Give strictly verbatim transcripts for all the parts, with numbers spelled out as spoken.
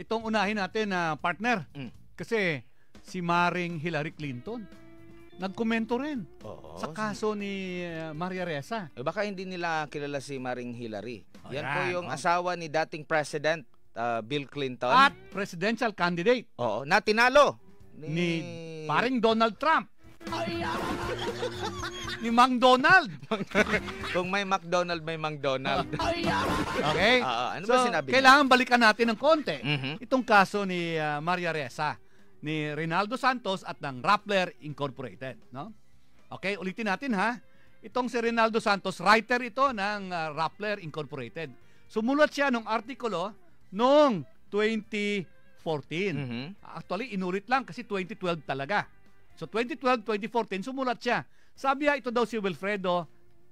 itong unahin natin na uh, partner. Mm. Kasi si Maring Hillary Clinton nagkomento rin oo, sa kaso si... ni uh, Maria Ressa. Baka hindi nila kilala si Maring Hillary. Oh, yan, yan po yung oh. asawa ni dating President uh, Bill Clinton. At presidential candidate. Oo, na tinalo ni, ni Paring Donald Trump. Ay, ni Mang Donald. Kung may McDonald, may Mang Donald. Okay? Uh, ano so, ba sinabi kailangan niya? Balikan natin ng konti. Mm-hmm. Itong kaso ni uh, Maria Ressa, ni Reynaldo Santos at ng Rappler Incorporated. No? Okay, ulitin natin ha. Itong si Reynaldo Santos, writer ito ng uh, Rappler Incorporated. Sumulat siya ng artikulo noong twenty fourteen. Mm-hmm. Actually, inulit lang kasi twenty twelve talaga. So, twenty twelve to twenty fourteen, sumulat siya. Sabi niya, ito daw si Wilfredo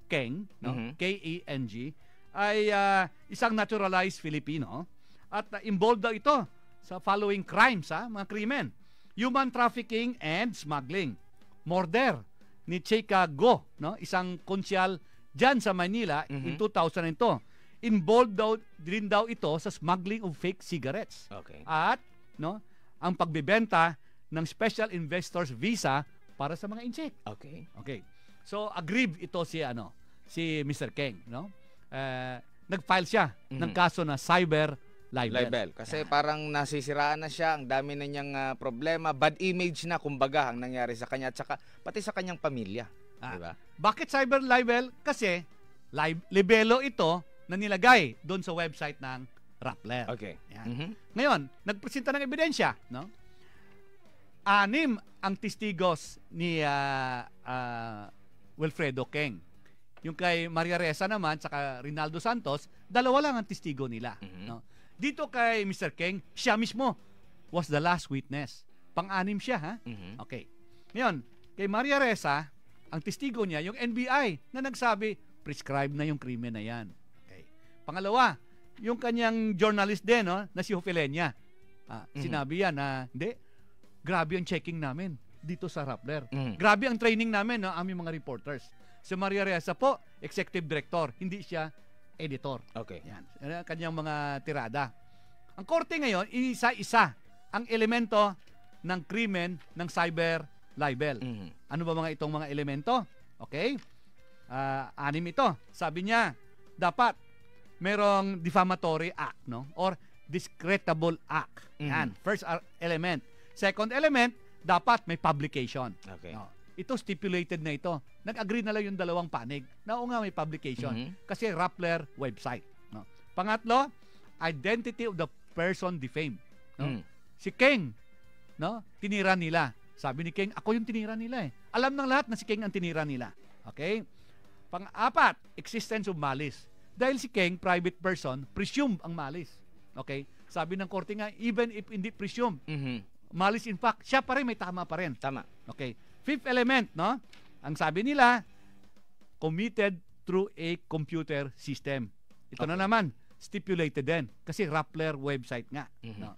Keng, no? Mm-hmm. K E N G, ay uh, isang naturalized Filipino. At uh, involved daw ito sa following crimes, ha? Mga krimen. Human trafficking and smuggling. Murder ni Chika Go, no? Isang konsyal dyan sa Manila mm-hmm. in two thousand ito. Involved daw, din daw ito sa smuggling of fake cigarettes. Okay. At no, ang pagbibenta ng special investors visa para sa mga incheck. Okay. Okay. So aggrieved ito si ano, si Mister Keng, no? Uh, nag-file siya mm-hmm. ng kaso na cyber libel. libel. Kasi yeah. parang nasisiraan na siya, ang dami na niyang uh, problema, bad image na kumbaga ang nangyari sa kanya at saka pati sa kanyang pamilya, ah, di ba? Bakit cyber libel? Kasi lib libelo ito na nilagay doon sa website ng Rappler. Okay. Yeah. Mm-hmm. Ngayon, nagpresenta ng ebidensya, no? Anim ang testigos ni uh, uh, Wilfredo Keng. Yung kay Maria Ressa naman, saka Reynaldo Santos, dalawa lang ang testigo nila. Mm-hmm. No? Dito kay Mister Keng, siya mismo was the last witness. Pang-anim siya, ha? Mm-hmm. Okay. Ngayon, kay Maria Ressa, ang testigo niya, yung N B I na nagsabi, prescribe na yung krimen na yan. Okay. Pangalawa, yung kanyang journalist din, no? Na si Jofileña. Ah, mm-hmm. Sinabi yan na, hindi, grabe ang checking namin dito sa Rappler. Mm. Grabe ang training namin ng no, aming mga reporters. Si Maria Ressa po, executive director. Hindi siya editor. Okay. Yan. Kanyang mga tirada. Ang korte ngayon, isa-isa ang elemento ng krimen ng cyber libel. Mm. Ano ba mga itong mga elemento? Okay. Uh, anim ito. Sabi niya, dapat merong defamatory act, no? Or discreditable act. Mm. Yan. First element. Second element, dapat may publication. Okay. No. Ito stipulated na ito. Nag-agree na lang yung dalawang panig. Na o nga may publication. Mm-hmm. Kasi Rappler website. No. Pangatlo, identity of the person defamed. No. Mm. Si Keng, no, tinira nila. Sabi ni Keng, ako yung tinira nila eh. Alam ng lahat na si Keng ang tinira nila. Okay? Pang-apat, existence of malice. Dahil si Keng, private person, presumed ang malice. Okay? Sabi ng korte nga, even if hindi presumed, mm-hmm. malice in fact, siya pa rin may tama pa rin. Tama. Okay. Fifth element, no? Ang sabi nila, committed through a computer system. Ito okay. na naman, stipulated din. Kasi Rappler website nga. Mm-hmm. No?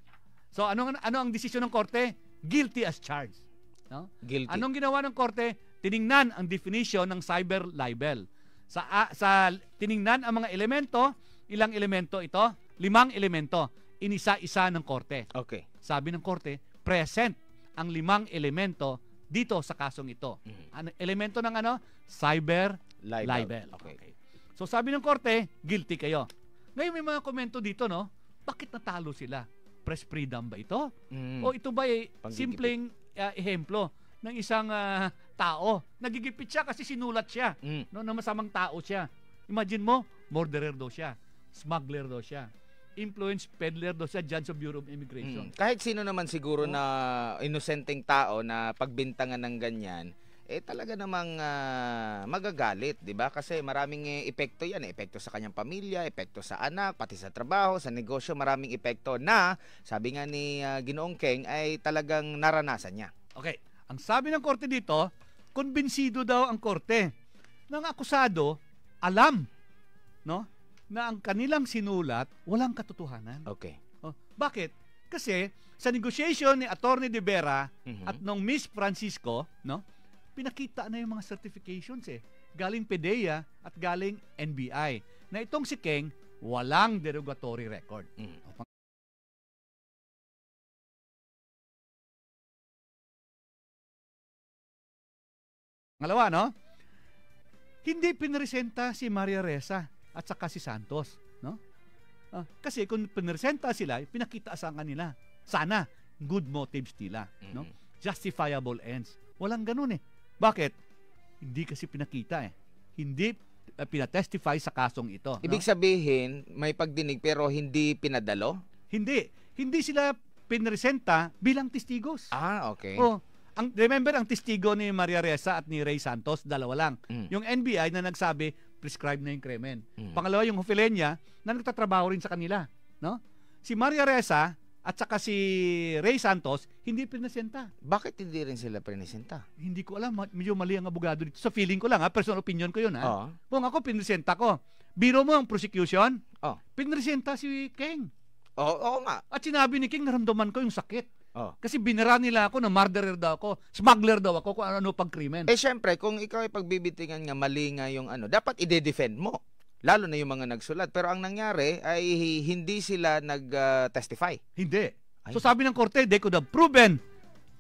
So, anong, ano ang desisyon ng korte? Guilty as charged. No? Guilty. Anong ginawa ng korte? Tiningnan ang definition ng cyber libel. Sa, uh, sa tiningnan ang mga elemento, ilang elemento ito? Limang elemento. Inisa-isa ng korte. Okay. Sabi ng korte, present ang limang elemento dito sa kasong ito. Mm-hmm. Ano, elemento ng ano? Cyber libel. libel. Okay. Okay. So sabi ng korte, guilty kayo. Ngayon may mga komento dito, no? Bakit natalo sila? Press freedom ba ito? Mm-hmm. O ito ba ay simpleng uh, ehemplo ng isang uh, tao? Nagigipit siya kasi sinulat siya. Mm-hmm. No, na masamang tao siya. Imagine mo, murderer daw siya. Smuggler daw siya. Influence peddler do sa Judge of Bureau of Immigration. Mm. Kahit sino naman siguro oh. na inosenteng tao na pagbintangan ng ganyan, eh talaga namang uh, magagalit, 'di ba? Kasi maraming epekto 'yan, eh. Epekto sa kanyang pamilya, epekto sa anak, pati sa trabaho, sa negosyo, maraming epekto na sabi nga ni uh, Ginoong Keng ay talagang naranasan niya. Okay. Ang sabi ng korte dito, kumbinsido daw ang korte ng akusado, alam, no? na ang kanilang sinulat, walang katotohanan. Okay. Oh, bakit? Kasi sa negotiation ni Attorney De Vera mm-hmm. at nung Miss Francisco, no, pinakita na yung mga certifications eh. Galing P D E A at galing N B I. Na itong si Keng, walang derogatory record. Mm. Ngalawa, no? Hindi pinresenta si Maria Ressa at saka si Santos, no? Uh, kasi kung pinresenta sila, pinakita sa kanila. Sana, good motives nila, mm-hmm. no? Justifiable ends. Walang ganun eh. Bakit? Hindi kasi pinakita eh. Hindi uh, pinatestify sa kasong ito. Ibig no? sabihin, may pagdinig pero hindi pinadalo? Hindi. Hindi sila pinresenta bilang testigos. Ah, okay. O, ang, remember, ang testigo ni Maria Ressa at ni Ray Santos, dalawa lang. Mm. Yung N B I na nagsabi, prescribe na yung krimen. Mm. Pangalawa, yung Jofileña, na nagtatrabaho rin sa kanila. No? Si Maria Ressa at saka si Ray Santos, hindi pinesenta. Bakit hindi rin sila pinesenta? Hindi ko alam. Medyo mali ang abogado dito. So feeling ko lang, ha? Personal opinion ko yun. Ha? Oh. Kung ako, pinesenta ko. Biro mo ang prosecution, oh. pinesenta si Keng. Oo, oo nga. At sinabi ni Keng, naramdaman ko yung sakit. Oh. Kasi binira nila ako na murderer daw ako, smuggler daw ako, kung ano-ano pag krimen. Eh syempre, kung ikaw ay pagbibitingan nga mali nga yung ano, dapat ide-defend mo. Lalo na yung mga nagsulat. Pero ang nangyari ay hindi sila nag-testify. Uh, hindi. Ay. So sabi ng korte, they could have proven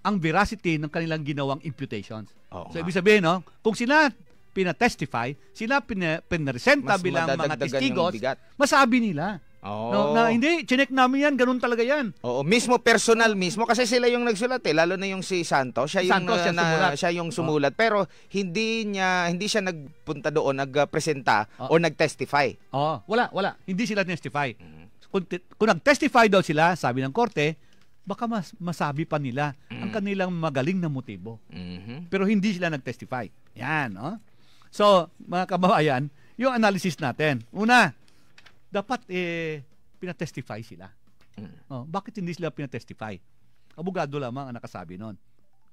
ang veracity ng kanilang ginawang imputations. Oh, so nga. Ibig sabihin, no? Kung sila pinatestify, sila pinresenta bilang mga testigos, masabi nila. Oh. No, na hindi, chinek namin yan, ganun talaga yan. Oo, mismo personal mismo kasi sila yung nagsulat eh, lalo na yung si Santos, siya yung Santos, na, siya, na, siya yung sumulat, oh. pero hindi niya hindi siya nagpunta doon, nagpresenta oh. o nagtestify. Oo, wala, wala. Hindi sila testify. Mm-hmm. Kung, kung nagtestify daw sila, sabi ng korte, baka mas masabi pa nila mm-hmm. ang kanilang magaling na motibo. Mm-hmm. Pero hindi sila nagtestify. Yan, oh. So, mga kababayan, yung analysis natin. Una, dapat eh, pinatestify sila. Mm. Oh, bakit hindi sila pinatestify? Abogado lamang ang nakasabi nun.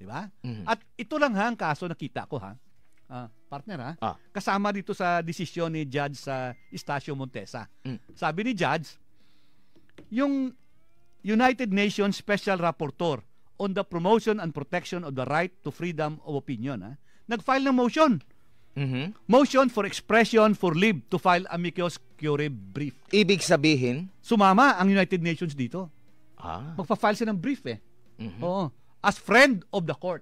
Diba? Mm. At ito lang ha, ang kaso nakita ko ha. Uh, partner ha. Ah. Kasama dito sa desisyon ni Judge sa uh, Estacio Montesa. Mm. Sabi ni Judge, yung United Nations Special Rapporteur on the Promotion and Protection of the Right to Freedom of Opinion, ha, nag-file ng motion. Mm-hmm. Motion for expression for leave to file amicus curiae brief. Ibig sabihin? Sumama ang United Nations dito. Ah. Magpa-file siya ng brief eh. Mm-hmm. Oo. As friend of the court.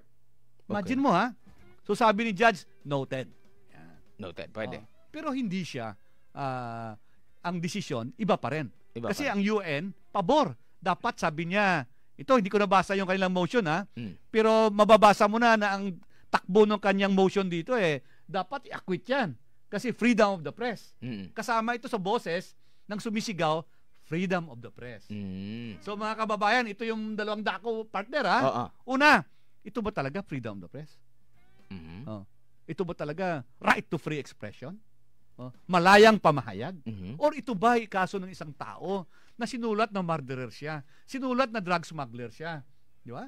Imagine okay. mo ha. So sabi ni Judge, noted. Yeah. Noted, pwede. Oo. Pero hindi siya, uh, ang desisyon, iba pa rin. Iba Kasi pa rin. Ang U N, pabor. Dapat sabi niya, ito hindi ko nabasa yung kanilang motion ha. Mm. Pero mababasa mo na na ang takbo ng kanyang motion dito eh, dapat i-acquit yan. Kasi freedom of the press. Mm. Kasama ito sa boses ng sumisigaw, freedom of the press. Mm. So mga kababayan, ito yung dalawang dako, partner ha. Oh, oh. Una, ito ba talaga freedom of the press? Mm-hmm. Oh. Ito ba talaga right to free expression? Oh. Malayang pamahayag? Mm-hmm. Or ito ba ay kaso ng isang tao na sinulat na murderer siya? Sinulat na drug smuggler siya? Di ba?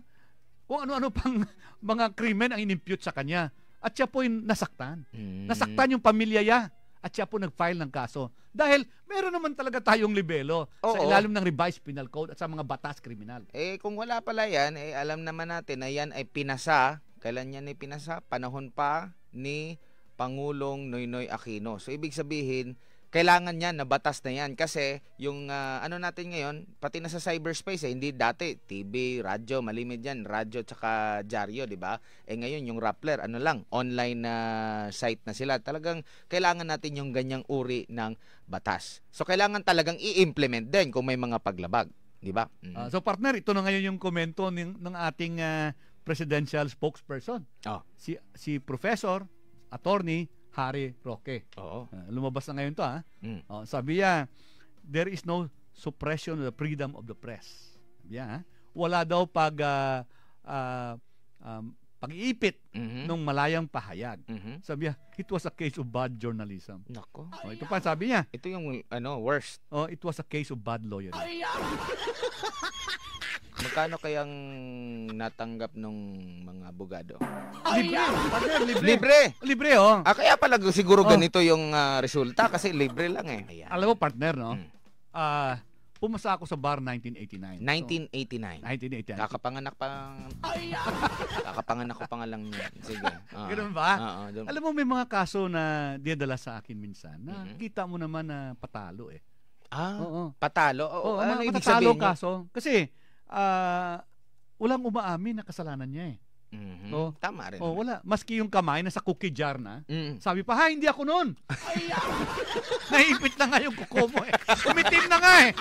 Kung ano-ano pang mga krimen ang inimpute sa kanya. At siya po yung nasaktan. Mm. Nasaktan yung pamilya niya. At siya po nag-file ng kaso. Dahil meron naman talaga tayong libelo Oo. sa ilalim ng revised penal code at sa mga batas kriminal. Eh kung wala pala yan, eh, alam naman natin na yan ay pinasa. Kailan yan ay pinasa? Panahon pa ni Pangulong Noynoy Aquino. So ibig sabihin, kailangan yan na batas na yan. Kasi yung uh, ano natin ngayon, pati na sa cyberspace, eh, hindi dati. T V, radyo, malimit yan. Radyo tsaka dyaryo, di ba? Eh ngayon yung Rappler, ano lang, online na uh, site na sila. Talagang kailangan natin yung ganyang uri ng batas. So kailangan talagang i-implement din kung may mga paglabag, di ba? Mm-hmm. uh, so partner, ito na ngayon yung komento ng, ng ating uh, presidential spokesperson. Oh. Si, si Professor, Attorney, Harry Roque. Oo. Uh, lumabas na ngayon to ha. Mm. Uh, sabi niya, there is no suppression of the freedom of the press. Sabi niya, ha? Wala daw pag uh, uh, um, pag-iipit mm-hmm. ng malayang pahayag. Mm-hmm. Sabi niya, it was a case of bad journalism. Nako. Oh, ito pa sabi niya. Ito yung ano, worst. Oh, it was a case of bad lawyer. Magkano kayang natanggap ng mga abogado? Libre! Partner, libre! Libre! Libre, oh! Ah, kaya pala siguro oh. ganito yung uh, resulta kasi libre lang eh. Ayan. Alam mo, partner, no? Hmm. Uh, pumasa ako sa bar nineteen eighty-nine. nineteen eighty-nine? So, nineteen eighty-nine. Kakapanganak pa... Kakapanganak ko pa nga lang niya. Sige. Uh, Ganun ba? Uh, uh, uh, Alam mo, may mga kaso na dinadala sa akin minsan na mm-hmm. kita mo naman na patalo eh. Ah, oh, oh. patalo? Oo, oh, oh, ano ibig sabihin? Patalo kaso. Kasi... Uh, walang umaamin na kasalanan niya eh. Mm-hmm. Oh, tama rin. Oh, wala. Maski yung kamay nasa cookie jar na, mm. sabi pa, ha, hindi ako noon. Naipit na nga yung kuko mo eh. Umitim na nga eh.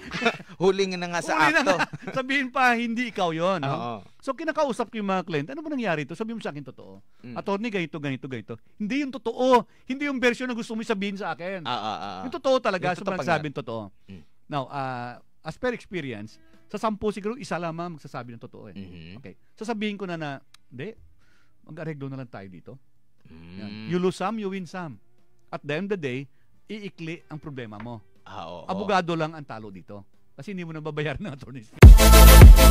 Huling na nga sa Huli akto. Nga. Sabihin pa, hindi ikaw yun. No? So, kinakausap ko yung mga client, ano ba nangyari ito? Sabi mo sa akin, totoo. Mm. Attorney, ganito, ganito, ganito. Hindi yung totoo. Hindi yung version na gusto mo sabihin sa akin. Ah, ah, ah. Yung totoo talaga. Yung sobrang sabihin totoo. Mm. Now, uh, as per experience, sa sampu siguro, isa lamang magsasabi ng totoo eh. Mm-hmm. Okay. Sasabihin ko na na, hindi, mag-areglo na lang tayo dito. Mm. You lose some, you win some. At the end of the day, iikli ang problema mo. Ah, oo, abogado oo. lang ang talo dito. Kasi hindi mo nababayaran ng attorney.